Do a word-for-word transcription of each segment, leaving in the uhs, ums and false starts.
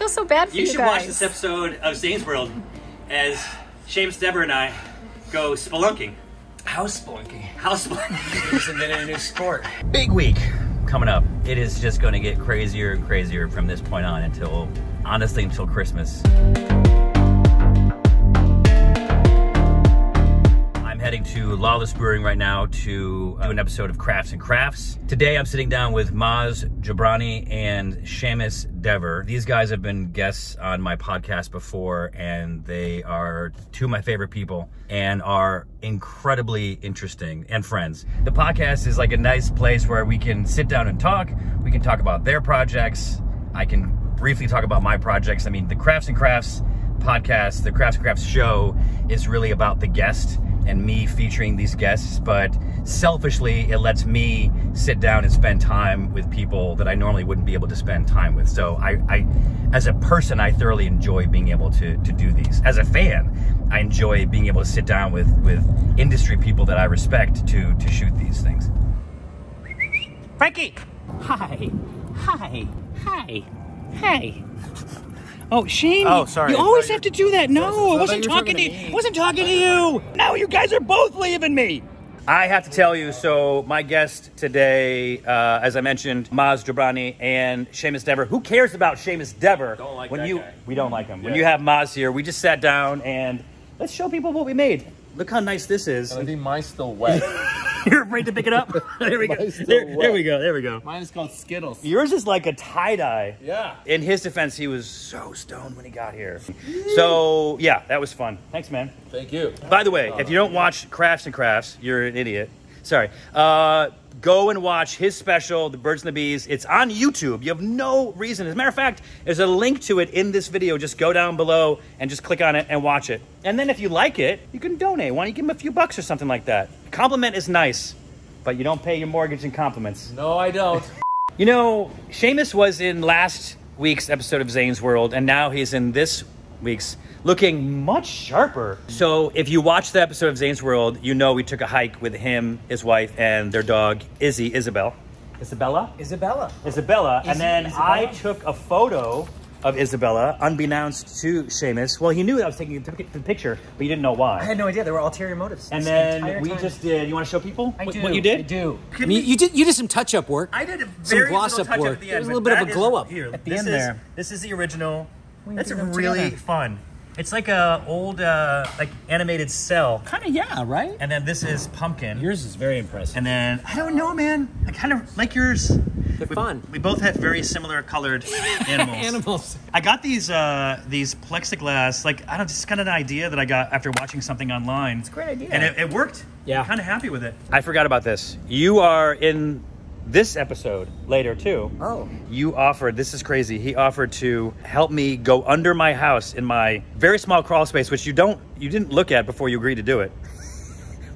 feel so bad for you, you guys. You should watch this episode of Zane's World as Seamus Dever and I go spelunking. House spelunking. House spelunking. We've invented a new sport. Big week coming up. It is just going to get crazier and crazier from this point on until, honestly, until Christmas. Heading to Lawless Brewing right now to do an episode of Crafts and Crafts. Today I'm sitting down with Maz Jobrani and Seamus Dever. These guys have been guests on my podcast before, and they are two of my favorite people and are incredibly interesting and friends. The podcast is like a nice place where we can sit down and talk. We can talk about their projects. I can briefly talk about my projects. I mean, the Crafts and Crafts podcast, the Crafts and Crafts show is really about the guest and me featuring these guests, but selfishly, it lets me sit down and spend time with people that I normally wouldn't be able to spend time with. So I, I as a person, I thoroughly enjoy being able to, to do these. As a fan, I enjoy being able to sit down with, with industry people that I respect to, to shoot these things. Frankie! Hi, hi, hi, hi. Oh, Shane! Oh, sorry. You always have to do that. No, I wasn't talking to you. I wasn't talking to you. Now you guys are both leaving me. I have to tell you. So my guest today, uh, as I mentioned, Maz Jobrani and Seamus Dever. Who cares about Seamus Dever? Don't like when that you. Guy. We don't like him. Yeah. When you have Maz here, we just sat down and let's show people what we made. Look how nice this is. I think mine's still wet. You're afraid to pick it up? There we go. There, there we go. There we go. Mine is called Skittles. Yours is like a tie-dye. Yeah. In his defense, he was so stoned when he got here. So, yeah, that was fun. Thanks, man. Thank you. By the way, if you don't watch Crafts and Crafts, you're an idiot. Sorry. Uh, go and watch his special, The Birds and the Bees. It's on YouTube. You have no reason. As a matter of fact, there's a link to it in this video. Just go down below and just click on it and watch it. And then if you like it, you can donate. Why don't you give him a few bucks or something like that? Compliment is nice, but you don't pay your mortgage in compliments. No, I don't. You know, Seamus was in last week's episode of Zane's World, and now he's in this week's, looking much sharper. So if you watch the episode of Zane's World, you know we took a hike with him, his wife, and their dog, Izzy, Isabel. Isabella? Isabella. Isabella. Izzy, and then Isabella. I took a photo of Isabella, unbeknownst to Seamus. Well, he knew I was taking the picture, but he didn't know why. I had no idea. There were ulterior motives. And then we time. just did, you want to show people I what, do. what you did? I do. I mean, you did. You did some touch-up work. I did a very gloss-up work. At the end, there was a little bit of a glow-up. Here, at the this end is, there. This is the original. We That's really together. fun. It's like a old, uh, like animated Cell. Kind of, yeah, right? And then this is Pumpkin. Yours is very impressive. And then, I don't know, man. I kind of like yours. They're we, fun. We both have very similar colored animals. Animals. I got these uh, these plexiglass, like, I don't know, just kind of an idea that I got after watching something online. It's a great idea. And it, it worked. Yeah. I'm kind of happy with it. I forgot about this. You are in this episode later too. Oh. You offered, this is crazy, he offered to help me go under my house in my very small crawl space, which you don't, you didn't look at before you agreed to do it.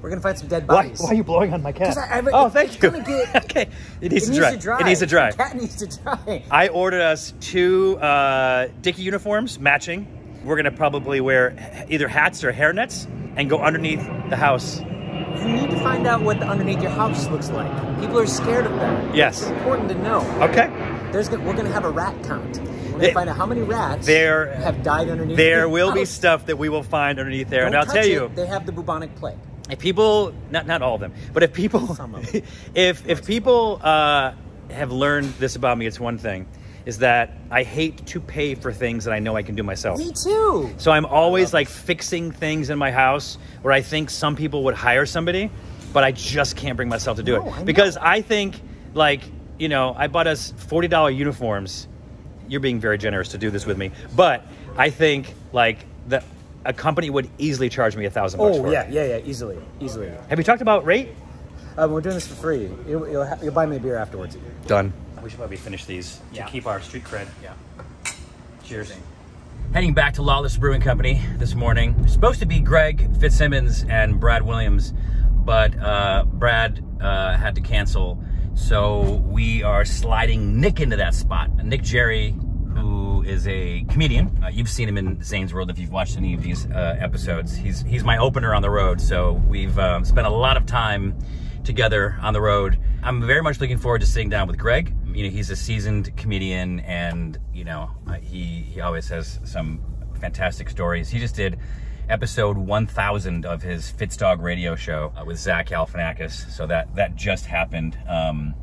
We're gonna find some dead bodies. Why, why are you blowing on my cat? I, I, oh, it, thank you. Get, okay, it needs, it, to needs to dry. it needs to dry. The cat needs to dry. I ordered us two uh, Dickie uniforms, matching. We're gonna probably wear either hats or hairnets and go underneath the house. You need to find out what the underneath your house looks like. People are scared of that. Yes. It's important to know. Okay. There's gonna, we're going to have a rat count. We're going to find out how many rats there, have died underneath there your will house. be stuff that we will find underneath there. Don't and I'll tell it. you. They have the bubonic plague. If people, not not all of them, but if people, Some of them. if, if people uh, have learned this about me, it's one thing. Is that I hate to pay for things that I know I can do myself. Me too. So I'm always like fixing things in my house where I think some people would hire somebody, but I just can't bring myself to do no, it. I because I think like, you know, I bought us forty dollar uniforms. You're being very generous to do this with me. But I think like that a company would easily charge me a thousand bucks for it. Oh yeah, yeah, yeah, easily, easily. Have you talked about rate? Um, we're doing this for free. You'll, you'll, you'll buy me a beer afterwards. Done. We should probably finish these yeah. to keep our street cred. Yeah. Cheers. Heading back to Lawless Brewing Company this morning. It's supposed to be Greg Fitzsimmons and Brad Williams, but uh, Brad uh, had to cancel. So we are sliding Nick into that spot. Nick Jerry, who is a comedian. Uh, you've seen him in Zane's World if you've watched any of these uh, episodes. He's, he's my opener on the road, so we've um, spent a lot of time together on the road. I'm very much looking forward to sitting down with Greg you know, he's a seasoned comedian, and you know, he he always has some fantastic stories. He just did episode one thousand of his Fitzdog radio show with Zach Galifianakis. So that that just happened. Um,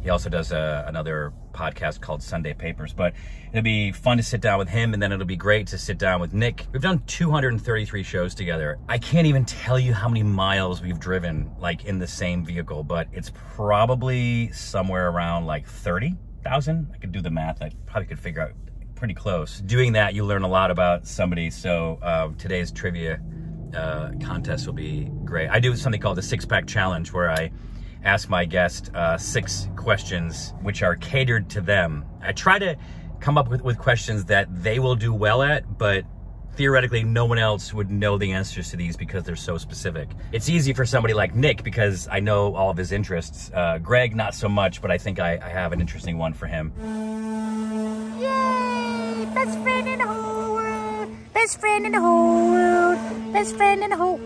he also does a, another podcast called Sunday Papers. But it'll be fun to sit down with him, and then it'll be great to sit down with Nick. We've done two hundred thirty-three shows together. I can't even tell you how many miles we've driven, like, in the same vehicle, but it's probably somewhere around like thirty thousand. I could do the math. I probably could figure out pretty close. Doing that, you learn a lot about somebody. So uh, today's trivia uh, contest will be great. I do something called the six-pack challenge, where I ask my guest uh, six questions which are catered to them. I try to come up with, with questions that they will do well at, but theoretically no one else would know the answers to these because they're so specific. It's easy for somebody like Nick because I know all of his interests. Uh, Greg, not so much, but I think I, I have an interesting one for him. Yay! Best friend in the whole world! Best friend in the whole world! Best friend in the whole...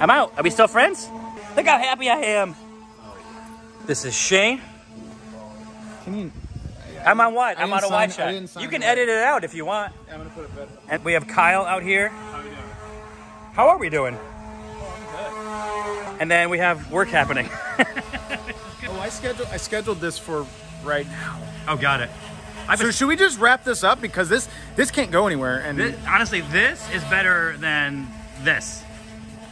I'm out. Are we still friends? Look how happy I am. This is Shane. Can you... I, I, I'm on what? I I'm on a wide shot. You can edit it out if you want. Yeah, I'm gonna put it better. And we have Kyle out here. How are you doing? How are we doing? Oh, I'm good. And then we have work happening. Oh, I scheduled, I scheduled this for right now. Oh, got it. I've so been... should we just wrap this up? Because this, this can't go anywhere. And this, honestly, this is better than this.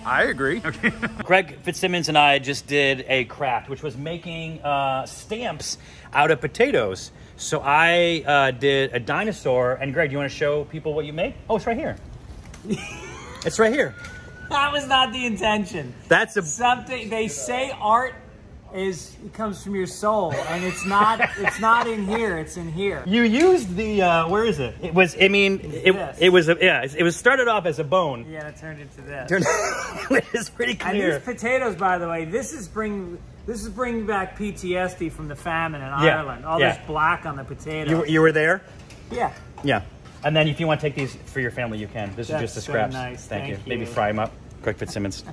I agree. Okay. Greg Fitzsimmons and I just did a craft, which was making uh, stamps out of potatoes. So I uh, did a dinosaur. And Greg, do you want to show people what you made? Oh, it's right here. It's right here. That was not the intention. That's a... something they say art is it comes from your soul, and it's not it's not in here, it's in here. You used the uh where is it? It was I mean it it, it was a, yeah, it, it was started off as a bone. Yeah, it turned into this. Turned, it's pretty clear. And these potatoes, by the way, this is bringing this is bringing back P T S D from the famine in yeah. Ireland. All yeah. this black on the potatoes. You, you were there? Yeah. Yeah. And then if you want to take these for your family, you can. This That's is just the scraps. So nice. Thank, Thank you. you. Maybe fry them up. Greg Fitzsimmons.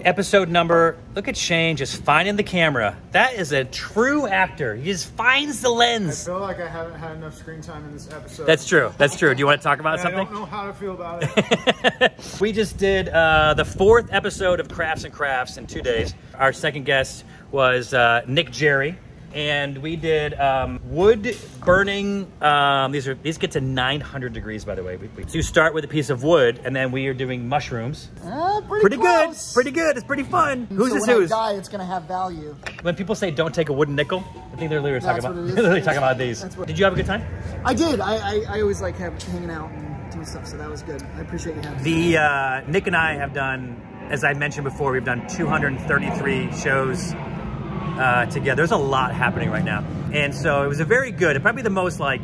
Episode number, look at Shane just finding the camera. That is a true actor. He just finds the lens. I feel like I haven't had enough screen time in this episode. That's true. That's true. Do you want to talk about something? I don't know how to feel about it. We just did uh, the fourth episode of Crafts and Crafts in two days. Our second guest was uh, Nick Jerry. And we did um, wood burning. Um, these are these get to nine hundred degrees, by the way. We, we, so you start with a piece of wood, and then we are doing mushrooms. Uh, pretty pretty good, pretty good. It's pretty fun. Who's so this when who's? I die, it's gonna have value. When people say don't take a wooden nickel, I think they're literally talking about they're literally talking about these. What... Did you have a good time? I did. I I, I always like have, hanging out and doing stuff, so that was good. I appreciate you having me. The uh, Nick and I have done, as I mentioned before, we've done two hundred thirty-three shows. Uh, together. There's a lot happening right now. And so it was a very good, probably the most like,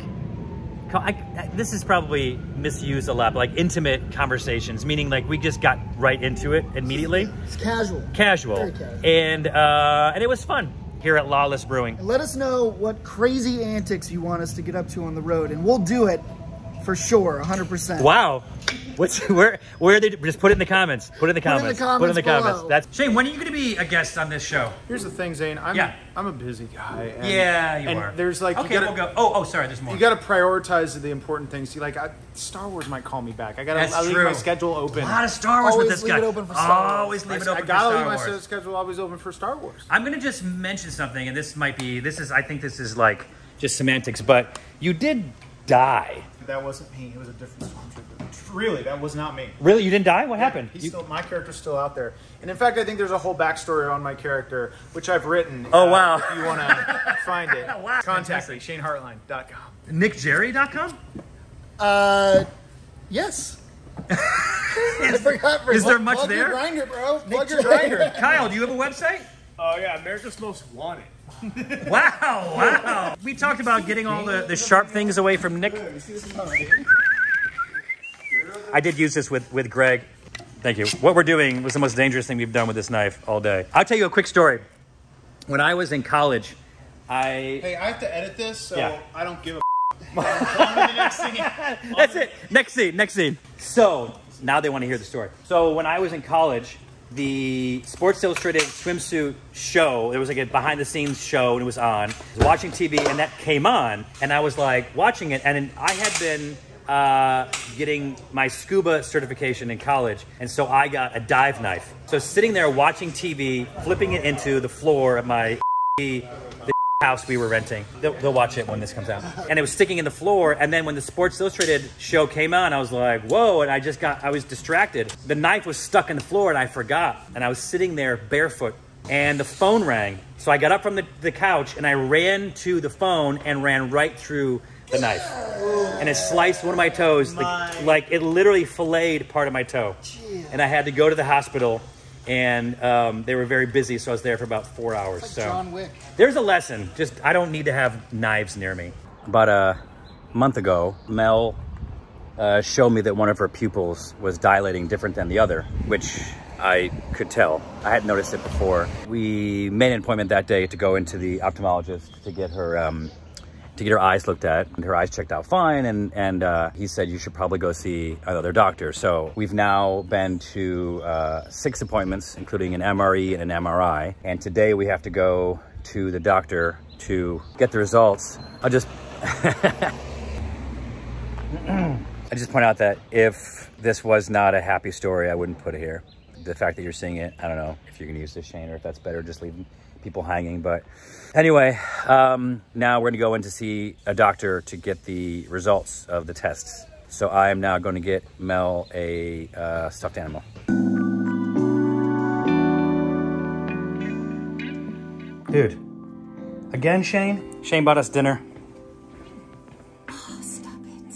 I, I, this is probably misused a lot, but like intimate conversations, meaning like we just got right into it immediately. It's casual. Casual. Very casual. And, uh, and it was fun here at Lawless Brewing. Let us know what crazy antics you want us to get up to on the road, and we'll do it for sure, one hundred percent. Wow. What's where? Where are they? Just put it in the comments. Put it in the comments. Put it in the comments. Put it in the comments. That's Shane. When are you going to be a guest on this show? Here's the thing, Zane. I'm, yeah, I'm a busy guy. And, yeah, you and are. There's like okay, you gotta, we'll go. Oh, oh, sorry. There's more. You got to prioritize the important things. You like I, Star Wars might call me back. I got to leave my schedule open. A lot of Star Wars always with this guy. Always leave it open for Star Wars. Always leave it open I gotta for Star Wars. I got to leave my schedule always open for Star Wars. I'm going to just mention something, and this might be. This is. I think this is like just semantics, but you did die. That wasn't me. It was a different stormtrooper. Really, that was not me. Really? You didn't die? What yeah, happened? He's you... still, my character's still out there. And in fact, I think there's a whole backstory on my character, which I've written. Oh, uh, wow. If you want to find it, wow. Contact me, Shane Hartline dot com. Nick Jerry dot com? Uh, yes. I forgot for Is there much plug there? Your grinder, bro. Plug your grinder. Kyle, do you have a website? Oh, uh, yeah. America's Most Wanted. Wow, wow. We talked about getting all the, the sharp things away from Nick. I did use this with, with Greg. Thank you. What we're doing was the most dangerous thing we've done with this knife all day. I'll tell you a quick story. When I was in college, I... Hey, I have to edit this, so yeah. I don't give a on to the next scene. On That's it. Next scene, next scene. So, now they want to hear the story. So, when I was in college, the Sports Illustrated swimsuit show. It was like a behind the scenes show and it was on. I was watching T V and that came on and I was like watching it, and I had been uh, getting my scuba certification in college, and so I got a dive knife. So sitting there watching T V, flipping it into the floor of my the house we were renting. They'll, they'll watch it when this comes out. And it was sticking in the floor, and then when the Sports Illustrated show came on, I was like, whoa, and I just got, I was distracted. The knife was stuck in the floor and I forgot. And I was sitting there barefoot and the phone rang. So I got up from the, the couch and I ran to the phone and ran right through the knife. And it sliced one of my toes. My. The, like it literally filleted part of my toe. Jeez. And I had to go to the hospital. And um, they were very busy, so I was there for about four hours. It's like so John Wick. There's a lesson. Just I don't need to have knives near me. About a month ago, Mel uh, showed me that one of her pupils was dilating different than the other, which I could tell. I hadn't noticed it before. We made an appointment that day to go into the ophthalmologist to get her um, to get her eyes looked at, and her eyes checked out fine. And, and uh, he said, you should probably go see another doctor. So we've now been to uh, six appointments, including an M R E and an M R I. And today we have to go to the doctor to get the results. I'll just, I just point out that if this was not a happy story, I wouldn't put it here. The fact that you're seeing it, I don't know if you're gonna use this, Shane, or if that's better, just leave people hanging. But anyway, um, now we're gonna go in to see a doctor to get the results of the tests. So I am now gonna get Mel a uh, stuffed animal. Dude, again, Shane? Shane bought us dinner. Oh, stop it.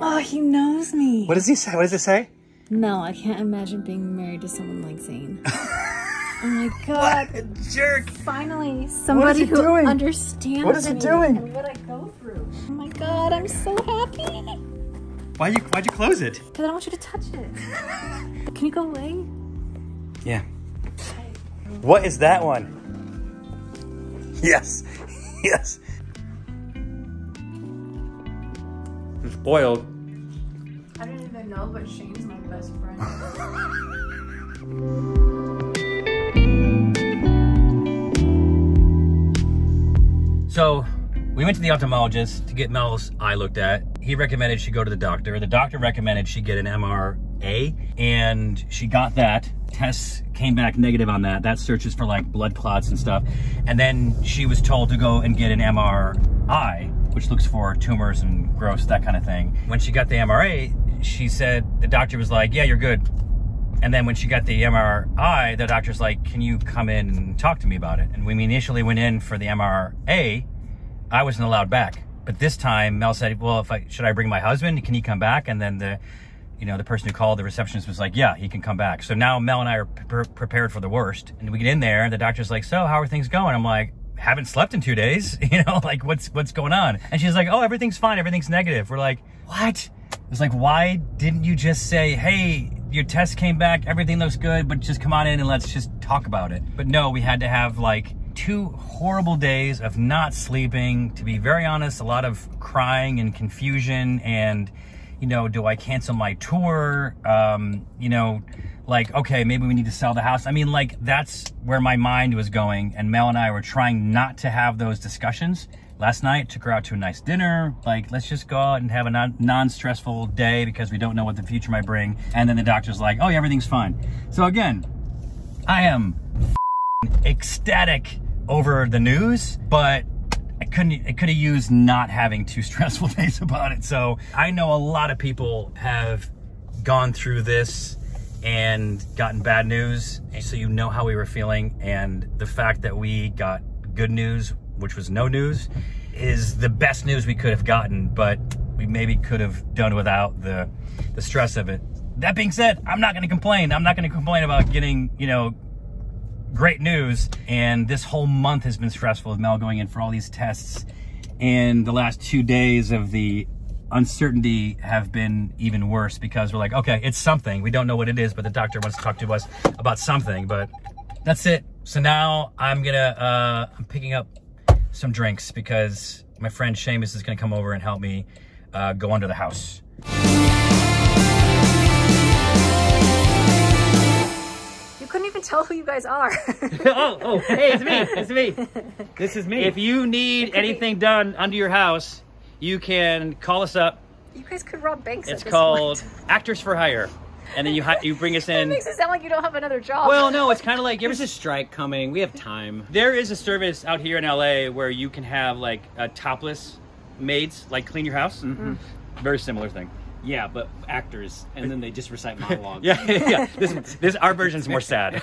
Oh, he knows me. What does he say? What does it say? No, I can't imagine being married to someone like Zane. Oh my God. What a jerk. Finally, somebody who doing? understands what is it me doing? and what I go through. Oh my God, I'm so happy. Why you, why'd you close it? Because I don't want you to touch it. Can you go away? Yeah. What is that one? Yes, yes. It's boiled. I don't even know, but Shane's my best friend. So we went to the ophthalmologist to get Mel's eye looked at. He recommended she go to the doctor. The doctor recommended she get an M R A, and she got that. Tests came back negative on that. That searches for like blood clots and stuff. And then she was told to go and get an M R I, which looks for tumors and growths, that kind of thing. When she got the M R A, she said, the doctor was like, yeah, you're good. And then when she got the M R I, the doctor's like, can you come in and talk to me about it? And when we initially went in for the M R A, I wasn't allowed back. But this time Mel said, well, if I, should I bring my husband? Can he come back? And then the, you know, the person who called, the receptionist, was like, yeah, he can come back. So now Mel and I are pre prepared for the worst. And we get in there and the doctor's like, so how are things going? I'm like, haven't slept in two days. You know, like what's, what's going on? And she's like, oh, everything's fine. Everything's negative. We're like, what? It's like, why didn't you just say, hey, your test came back, everything looks good, but just come on in and let's just talk about it. But no, we had to have like two horrible days of not sleeping. To be very honest, a lot of crying and confusion and, you know, do I cancel my tour? Um, you know, like, okay, maybe we need to sell the house. I mean, like that's where my mind was going, and Mel and I were trying not to have those discussions. Last night, took her out to a nice dinner. Like, let's just go out and have a non-stressful day because we don't know what the future might bring. And then the doctor's like, oh yeah, everything's fine. So again, I am ecstatic over the news, but I couldn't, I could have used not having two stressful days about it. So I know a lot of people have gone through this and gotten bad news. So you know how we were feeling, and the fact that we got good news, which was no news, is the best news we could have gotten, but we maybe could have done without the, the stress of it. That being said, I'm not gonna complain. I'm not gonna complain about getting, you know, great news. And this whole month has been stressful with Mel going in for all these tests. And the last two days of the uncertainty have been even worse because we're like, okay, it's something. We don't know what it is, but the doctor wants to talk to us about something, but that's it. So now I'm gonna, uh, I'm picking up some drinks because my friend Seamus is gonna come over and help me uh, go under the house. couldn't even tell who you guys are. oh, oh, hey, it's me. It's me. This is me. If you need anything be. done under your house, you can call us up. You guys could rob banks. It's at this called point. Actors for Hire. And then you you bring us in. It makes it sound like you don't have another job. Well, no, it's kind of like there's a strike coming. We have time. There is a service out here in L A where you can have like a topless maids like clean your house. Mm-hmm. Very similar thing. Yeah, but actors, and then they just recite monologues. yeah, yeah. This this our version's more sad.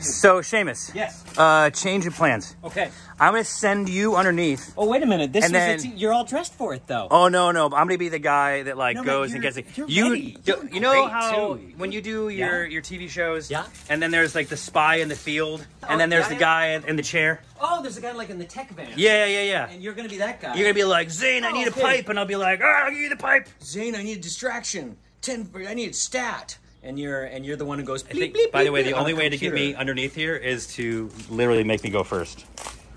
So Seamus. Yes. Uh, change of plans. Okay. I'm gonna send you underneath. Oh wait a minute! This is then, a you're all dressed for it though. Oh no no! I'm gonna be the guy that like no, goes and gets it. You're you ready. Do, you're you know how too. when you do your yeah. your T V shows? Yeah. And then there's like the spy in the field, oh, and then there's yeah, the guy yeah. in the chair. Oh, there's a guy like in the tech van. Yeah, yeah, yeah. And you're gonna be that guy. You're gonna be like, Zane, I oh, need okay. a pipe, and I'll be like, oh, I'll give you the pipe. Zane, I need a distraction. Ten, I need a stat. And you're and you're the one who goes. Bleep, I think. Bleep, by bleep, the way, the only way computer. to get me underneath here is to literally make me go first.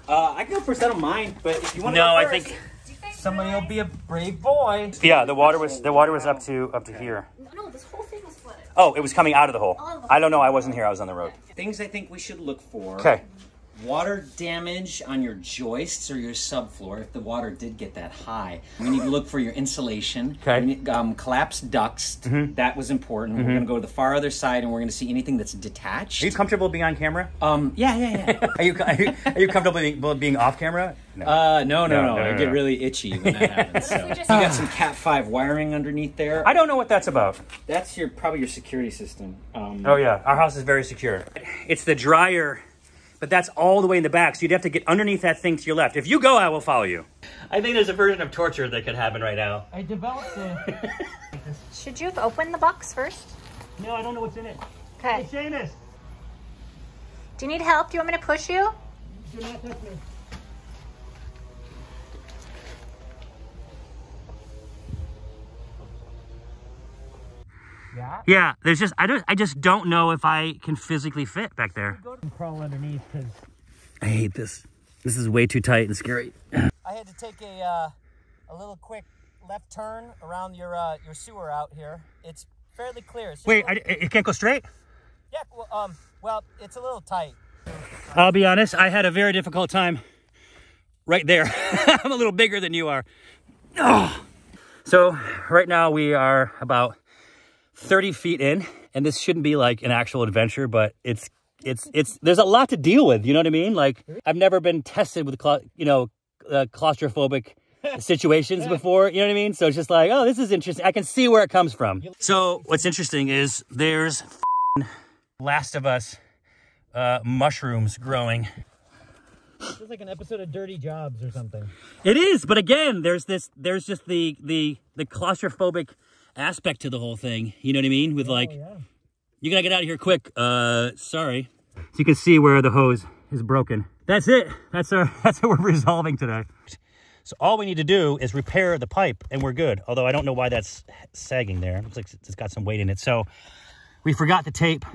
Uh, I can go first. I don't mind, but if you want to, no, go first, I think somebody will be a brave boy. Yeah, the water was the water was up to up to okay. here. No, no, this whole thing was flooded. Oh, it was coming out of the hole. Oh, I don't know. I wasn't here. I was on the road. Things I think we should look for. Okay. Water damage on your joists or your subfloor, if the water did get that high. We need to look for your insulation. Okay. Need, um, collapsed ducts, mm-hmm. that was important. Mm-hmm. We're going to go to the far other side and we're going to see anything that's detached. Are you comfortable being on camera? Um, yeah, yeah, yeah. are, you, are, you, are you comfortable being off camera? No. Uh, no, no, no, no, no, no, no. I get really itchy when that happens. So. You got some cat five wiring underneath there. I don't know what that's about. That's your probably your security system. Um, oh, yeah. Our house is very secure. It's the dryer. But that's all the way in the back, so you'd have to get underneath that thing to your left. If you go, I will follow you. I think there's a version of torture that could happen right now. I developed it. Should you have opened the box first? No, I don't know what's in it. Okay. Hey, Seamus. Do you need help? Do you want me to push you? Do not touch me. Yeah. Yeah. There's just I don't I just don't know if I can physically fit back there. Go and crawl underneath because I hate this. This is way too tight and scary. I had to take a uh, a little quick left turn around your uh, your sewer out here. It's fairly clear. It's Wait, little... I, it can't go straight? Yeah. Well, um. Well, it's a little tight. I'll be honest. I had a very difficult time right there. I'm a little bigger than you are. Oh. So right now we are about thirty feet in, and this shouldn't be like an actual adventure, but it's it's it's there's a lot to deal with, you know what I mean? Like, I've never been tested with you know uh, claustrophobic situations before, you know what I mean? So it's just like, oh, this is interesting. I can see where it comes from. So what's interesting is there's Last of Us uh mushrooms growing. It's like an episode of Dirty Jobs or something. It is, but again, there's this there's just the the the claustrophobic aspect to the whole thing, you know what I mean? With oh, like, yeah. you gotta get out of here quick. Uh, sorry. So you can see where the hose is broken. That's it. That's our. That's what we're resolving today. So all we need to do is repair the pipe, and we're good. Although I don't know why that's sagging there. It looks like it's got some weight in it. So we forgot the tape.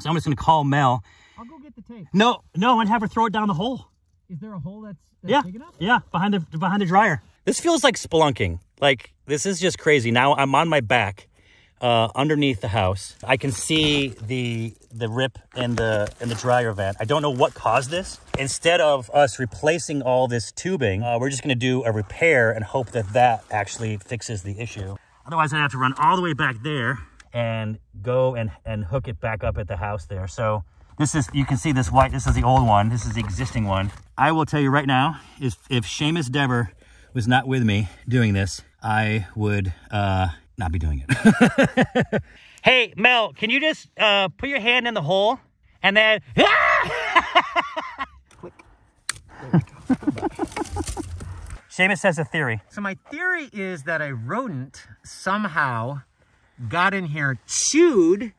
So I'm just gonna call Mel. I'll go get the tape. No, no, and have her throw it down the hole. Is there a hole that's, that's yeah, big enough? Yeah, behind the behind the dryer. This feels like spelunking. Like, this is just crazy. Now I'm on my back uh, underneath the house. I can see the the rip in the in the dryer vent. I don't know what caused this. Instead of us replacing all this tubing, uh, we're just going to do a repair and hope that that actually fixes the issue. Otherwise, I'd have to run all the way back there and go and, and hook it back up at the house there. So this is, you can see this white, this is the old one. This is the existing one. I will tell you right now, if, if Seamus Dever was not with me doing this, I would uh, not be doing it. Hey, Mel, can you just uh, put your hand in the hole and then... Click. There we go. Seamus has a theory. So my theory is that a rodent somehow got in here, chewed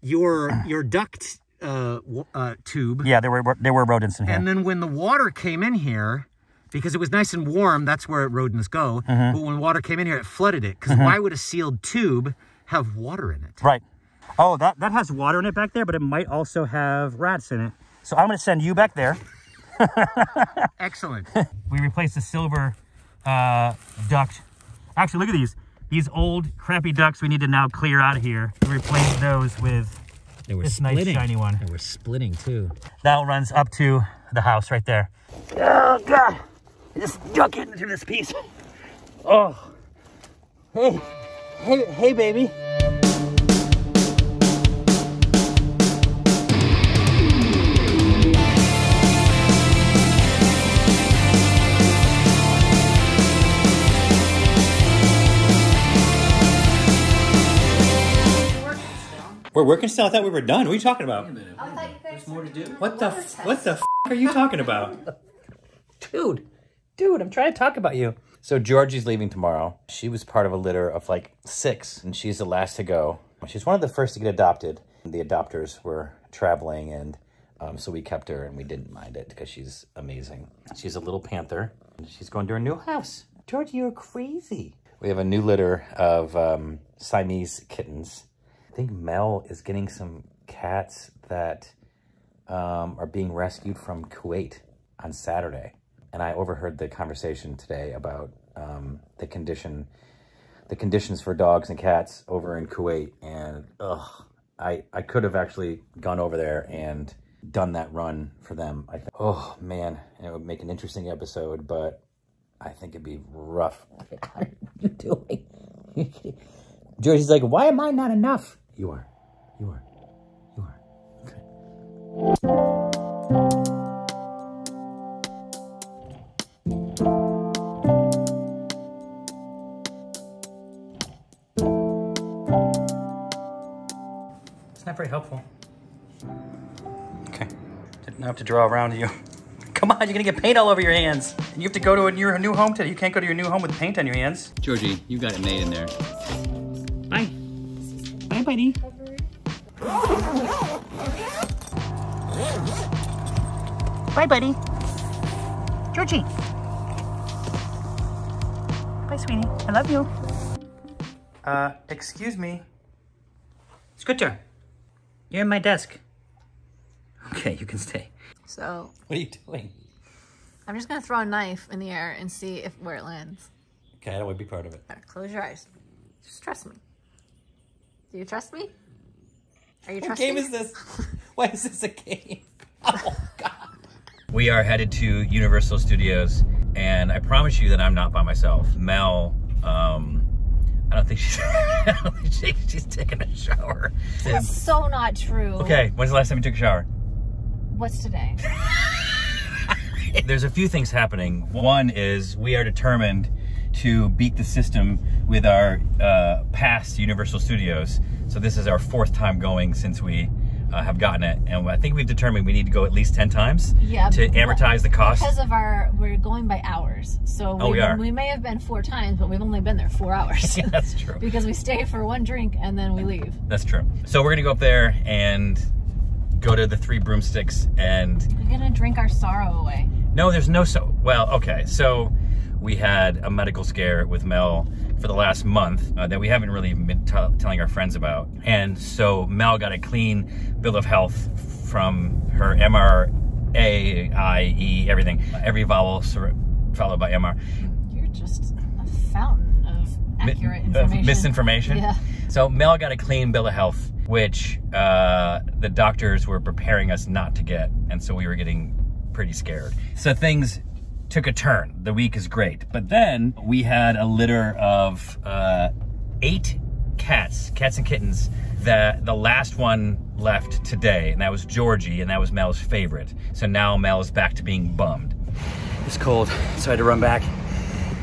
your your duct uh, uh, tube. Yeah, there were, there were rodents in here. And then when the water came in here, because it was nice and warm, that's where rodents go. Mm-hmm. But when water came in here, it flooded it. Because mm-hmm. why would a sealed tube have water in it? Right. Oh, that, that has water in it back there, but it might also have rats in it. So I'm going to send you back there. Excellent. We replaced the silver uh, duct. Actually, look at these. These old crappy ducts we need to now clear out of here. We replaced those with They were this splitting. Nice shiny one. They were splitting too. That one runs up to the house right there. Oh God, I just ducked it into this piece. Oh, hey, hey, hey baby. We're working still? I thought we were done. What are you talking about? Wait a minute. I thought you guys There's more to do. What the f what the f are you talking about? Dude, dude, I'm trying to talk about you. So Georgie's leaving tomorrow. She was part of a litter of like six, and she's the last to go. She's one of the first to get adopted. The adopters were traveling, and um, so we kept her, and we didn't mind it because she's amazing. She's a little panther. She's going to her new house. Georgie, you're crazy. We have a new litter of um, Siamese kittens. I think Mel is getting some cats that um, are being rescued from Kuwait on Saturday. And I overheard the conversation today about um, the condition, the conditions for dogs and cats over in Kuwait. And ugh, I, I could have actually gone over there and done that run for them. I think, oh man, it would make an interesting episode, but I think it'd be rough. What are you doing? Georgie's like, why am I not enough? You are. You are. You are. Okay. It's not very helpful. Okay. Now I have to draw around you. Come on, you're gonna get paint all over your hands. And you have to go to a, your new home today. You can't go to your new home with paint on your hands. Georgie, you got it made in there. Bye. Bye, buddy. Bye, buddy. Georgie. Bye, sweetie. I love you. Uh, excuse me. Scooter, you're in my desk. Okay, you can stay. So. What are you doing? I'm just going to throw a knife in the air and see if where it lands. Okay, I don't want to be part of it. Right, close your eyes. Just trust me. Do you trust me? Are you trusting me? What game is this? Why is this a game? Oh, God. We are headed to Universal Studios, and I promise you that I'm not by myself. Mel, um, I don't think she's, I don't think she, she's taking a shower. That's so not true. Okay, when's the last time you took a shower? What's today? There's a few things happening. One is we are determined to beat the system with our uh, past Universal Studios. So this is our fourth time going since we uh, have gotten it. And I think we've determined we need to go at least ten times yeah, to amortize the cost. Because of our, we're going by hours. So oh, we, we, are. we may have been four times, but we've only been there four hours. Yeah, that's true. Because we stay for one drink and then we leave. That's true. So we're gonna go up there and go to the Three Broomsticks and— We're gonna drink our sorrow away. No, there's no so, well, okay, so, we had a medical scare with Mel for the last month uh, that we haven't really been telling our friends about. And so Mel got a clean bill of health from her M R A I E, everything. Every vowel followed by M R. You're just a fountain of accurate information. Of misinformation. Yeah. So Mel got a clean bill of health, which uh, the doctors were preparing us not to get. And so we were getting pretty scared. So things took a turn. The week is great. But then we had a litter of uh, eight cats, cats and kittens, that the last one left today, and that was Georgie, and that was Mel's favorite. So now Mel is back to being bummed. It's cold, so I had to run back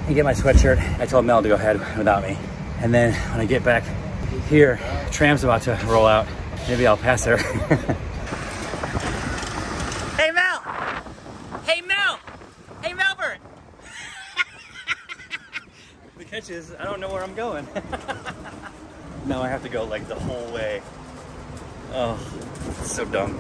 and get my sweatshirt. I told Mel to go ahead without me. And then when I get back here, tram's about to roll out. Maybe I'll pass her. Hey, Mel! Hey, Mel! The catch is, I don't know where I'm going. Now I have to go like the whole way. Oh, it's so dumb.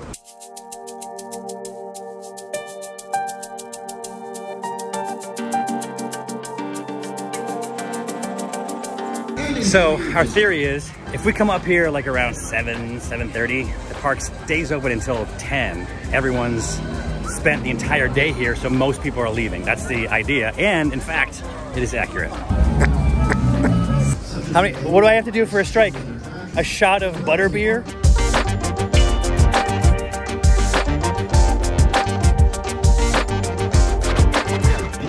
So our theory is, if we come up here like around seven, seven thirty, the park stays open until ten. Everyone's spent the entire day here, so most people are leaving. That's the idea, and in fact, it is accurate. How many, what do I have to do for a strike? A shot of butterbeer?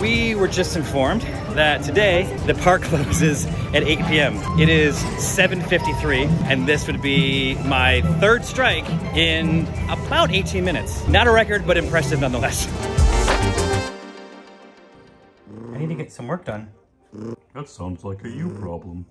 We were just informed that today the park closes at eight p m It is seven fifty-three, and this would be my third strike in about eighteen minutes. Not a record, but impressive nonetheless. I need to get some work done. That sounds like a you problem.